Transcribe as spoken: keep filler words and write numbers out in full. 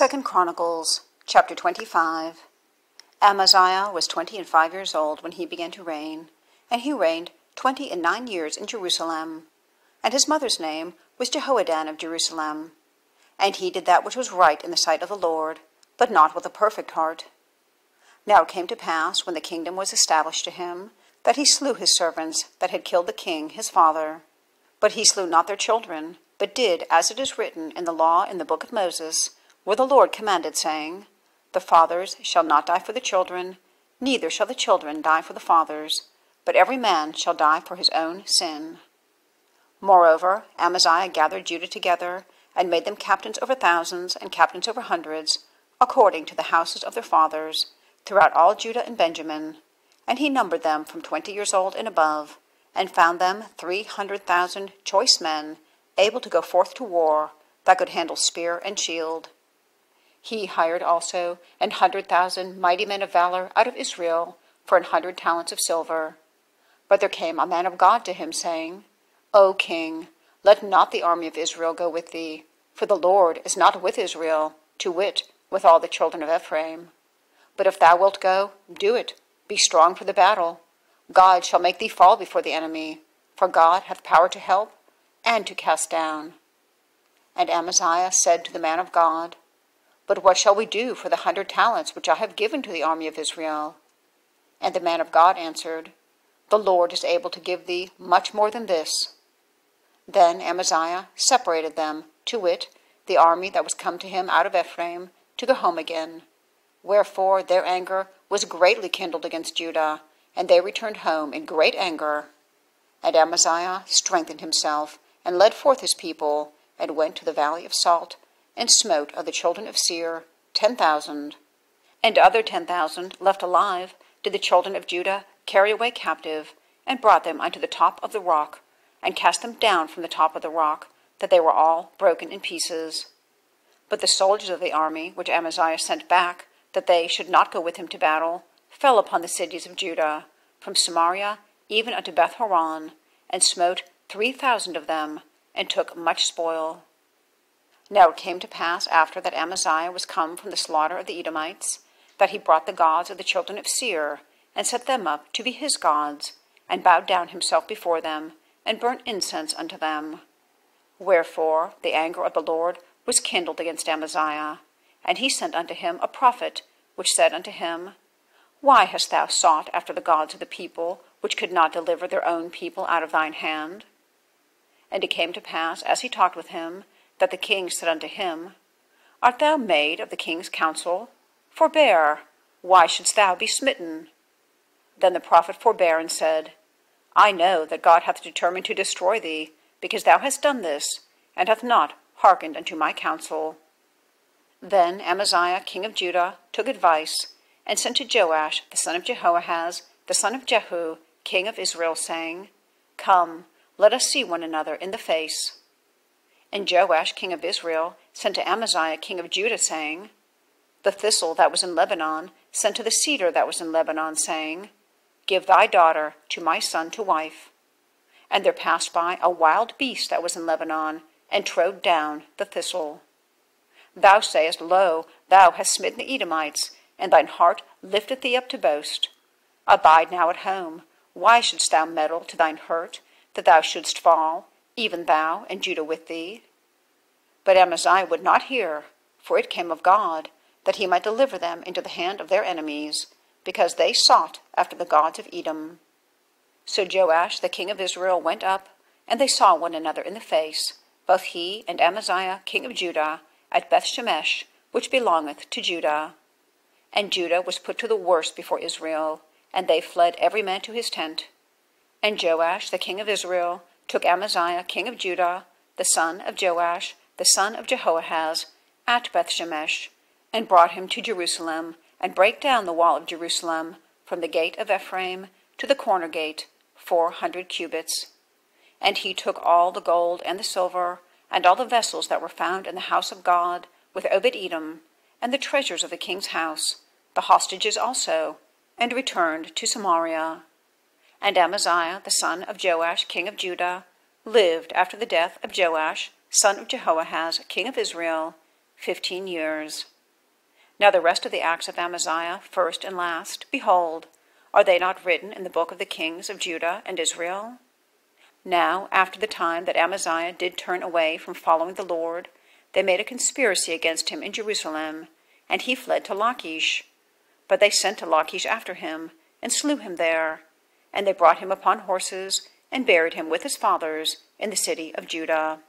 Second Chronicles, chapter twenty-five. Amaziah was twenty and five years old when he began to reign, and he reigned twenty and nine years in Jerusalem. And his mother's name was Jehoaddan of Jerusalem. And he did that which was right in the sight of the Lord, but not with a perfect heart. Now it came to pass, when the kingdom was established to him, that he slew his servants that had killed the king his father. But he slew not their children, but did as it is written in the law in the book of Moses, where the Lord commanded, saying, The fathers shall not die for the children, neither shall the children die for the fathers, but every man shall die for his own sin. Moreover, Amaziah gathered Judah together, and made them captains over thousands and captains over hundreds, according to the houses of their fathers, throughout all Judah and Benjamin. And he numbered them from twenty years old and above, and found them three hundred thousand choice men, able to go forth to war, that could handle spear and shield. He hired also an hundred thousand mighty men of valor out of Israel for an hundred talents of silver. But there came a man of God to him, saying, O king, let not the army of Israel go with thee, for the Lord is not with Israel, to wit, with all the children of Ephraim. But if thou wilt go, do it, be strong for the battle. God shall make thee fall before the enemy, for God hath power to help and to cast down. And Amaziah said to the man of God, But what shall we do for the hundred talents which I have given to the army of Israel? And the man of God answered, The Lord is able to give thee much more than this. Then Amaziah separated them, to wit, the army that was come to him out of Ephraim, to go home again. Wherefore their anger was greatly kindled against Judah, and they returned home in great anger. And Amaziah strengthened himself, and led forth his people, and went to the valley of Salt, and smote of the children of Seir ten thousand. And other ten thousand, left alive, did the children of Judah carry away captive, and brought them unto the top of the rock, and cast them down from the top of the rock, that they were all broken in pieces. But the soldiers of the army, which Amaziah sent back, that they should not go with him to battle, fell upon the cities of Judah, from Samaria even unto Beth Horon, and smote three thousand of them, and took much spoil. Now it came to pass after that Amaziah was come from the slaughter of the Edomites, that he brought the gods of the children of Seir, and set them up to be his gods, and bowed down himself before them, and burnt incense unto them. Wherefore the anger of the Lord was kindled against Amaziah, and he sent unto him a prophet, which said unto him, Why hast thou sought after the gods of the people, which could not deliver their own people out of thine hand? And it came to pass, as he talked with him, that the king said unto him, Art thou made of the king's counsel? Forbear, why shouldst thou be smitten? Then the prophet forbare and said, I know that God hath determined to destroy thee, because thou hast done this, and hath not hearkened unto my counsel. Then Amaziah king of Judah took advice, and sent to Joash the son of Jehoahaz, the son of Jehu, king of Israel, saying, Come, let us see one another in the face. And Joash king of Israel sent to Amaziah king of Judah, saying, The thistle that was in Lebanon sent to the cedar that was in Lebanon, saying, Give thy daughter to my son to wife. And there passed by a wild beast that was in Lebanon, and trode down the thistle. Thou sayest, Lo, thou hast smitten the Edomites, and thine heart lifteth thee up to boast. Abide now at home. Why shouldst thou meddle to thine hurt, that thou shouldst fall, even thou and Judah with thee? But Amaziah would not hear, for it came of God, that he might deliver them into the hand of their enemies, because they sought after the gods of Edom. So Joash the king of Israel went up, and they saw one another in the face, both he and Amaziah king of Judah, at Beth Shemesh, which belongeth to Judah. And Judah was put to the worse before Israel, and they fled every man to his tent. And Joash the king of Israel took Amaziah king of Judah, the son of Joash, the son of Jehoahaz, at Beth Shemesh, and brought him to Jerusalem, and brake down the wall of Jerusalem, from the gate of Ephraim to the corner gate, four hundred cubits. And he took all the gold and the silver, and all the vessels that were found in the house of God, with Obed-Edom, and the treasures of the king's house, the hostages also, and returned to Samaria. And Amaziah the son of Joash king of Judah lived after the death of Joash, son of Jehoahaz king of Israel, fifteen years. Now the rest of the acts of Amaziah, first and last, behold, are they not written in the book of the kings of Judah and Israel? Now, after the time that Amaziah did turn away from following the Lord, they made a conspiracy against him in Jerusalem, and he fled to Lachish. But they sent to Lachish after him, and slew him there. And they brought him upon horses, and buried him with his fathers in the city of Judah.